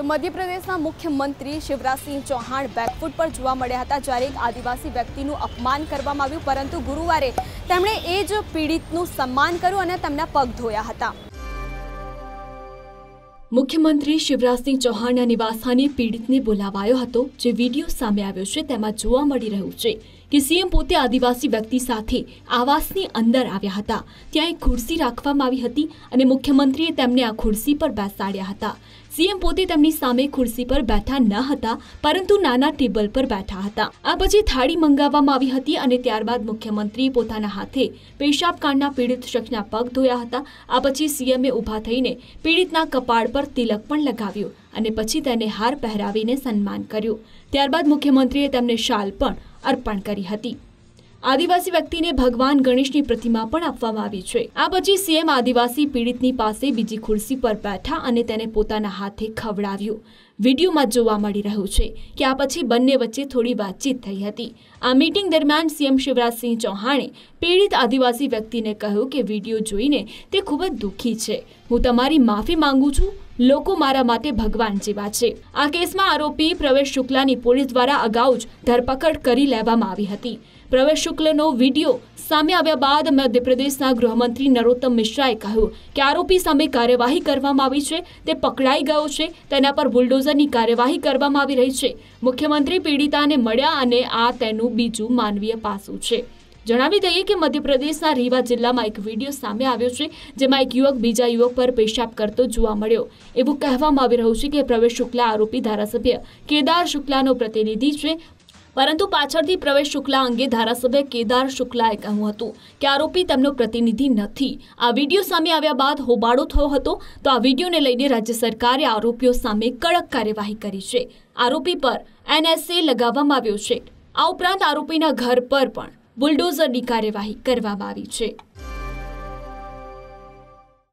तो मध्य प्रदेशના મુખ્યમંત્રી શિવરાજ સિંહ ચૌહાણ બેકફૂટ પર જોવા મળ્યા હતા જ્યારે એક આદિવાસી વ્યક્તિનું અપમાન કરવામાં આવ્યું પરંતુ ગુરુવારે તેમણે એ જ પીડિતનું સન્માન કર્યું અને તેમના પગ ધોયા હતા। मुख्यमंत्री शिवराज सिंह चौहान निवासस्थाने पीड़ित ने बोलावायो हतो जे वीडियो सामे आव्यो छे तेमां जोवा मळी रह्युं छे के सीएम पोते आदिवासी व्यक्ति साथे आवासनी अंदर आव्या हता। त्यां एक खुर्सी राखवामां आवी हती अने मुख्यमंत्रीए तेमने आ खुर्सी पर बेसाड्या हता। सीएम पोते तेमनी सामे खुर्सी पर बैठा न हता परंतु नाना टेबल पर बैठा हता। आ पछी थाळी मंगावामां आवी हती अने त्यारबाद मुख्यमंत्रीए पोताना हाथे पेशाब कांडना पीड़ित शख्सना पग धोया हता। आ पछी सीएमए ऊभा थईने पीड़ितना कपाळ पर तिलक पण लगाव्यो अने पछी तेने हार पहेरावीने सन्मान कर्युं। त्यारबाद मुख्यमंत्रीए तेमने शाल पण अर्पण करी हती। आदिवासी व्यक्ति ने भगवान गणेश की प्रतिमा पण आपवामां आवी छे। आ पछी सीएम आदिवासी पीड़ितनी पासे बीजी खुर्सी पर बैठा अने तेने पोताना हाथे खवड़ाव्यो। वीडियो में जोवा मळी रह्युं छे कि आ पछी बंने वच्चे थोड़ी बातचीत थई हती। आ मीटिंग दरमियान सीएम शिवराज सिंह चौहाने पीड़ित आदिवासी व्यक्ति ने कह्युं कि वीडियो जोईने ते खूब ज दुखी छे, हूँ तमारी माफी मांगू छूं, लोको मारा माटे भगवान जेवा छे। आ केस में आरोपी प्रवेश शुक्लानी पुलिस द्वारा अगाउ ज धरपकड़ करी लेवामां आवी हती। प्रवेश शुक्लनो वीडियो सामे आव्या बाद मध्य प्रदेशना गृहमंत्री नरोत्तम मिश्राए कह्युं कि आरोपी सामे कार्यवाही करवामां आवी छे, ते पकड़ाई गयो छे, तेना पर बुलडोजरनी कार्यवाही करवामां आवी रही छे। मुख्यमंत्री पीड़िताने मळ्या अने आ तेनुं बीजुं मानवीय पासुं छे। जणावी दईए कि मध्य प्रदेशना रीवा जिल्लामां एक विडियो सामे आव्यो छे जेमां एक युवक बीजा युवक पर पेशाब करतो जोवा मळ्यो। एवुं कहेवामां आवी रह्युं छे के प्रवेश शुक्ला आरोपी धारासभ्य केदार शुक्लानो प्रतिनिधि छे परंतु पाछळथी प्रवेश शुक्ला अंगे धारासभ्य केदार शुक्लाए कह्युं हतुं के आरोपी तेमनो प्रतिनिधि नथी। आ विडियो सामे आव्या बाद होबाळो थयो हतो। तो आ विडियोने लईने राज्य सरकारे आरोपीओ सामे कड़क कार्यवाही करी छे। आरोपी पर एनएसए लगाववामां आव्यो छे। आ उपरांत आरोपीना घर पर पण बुलडोजर की कार्यवाही करवामां आवी छे।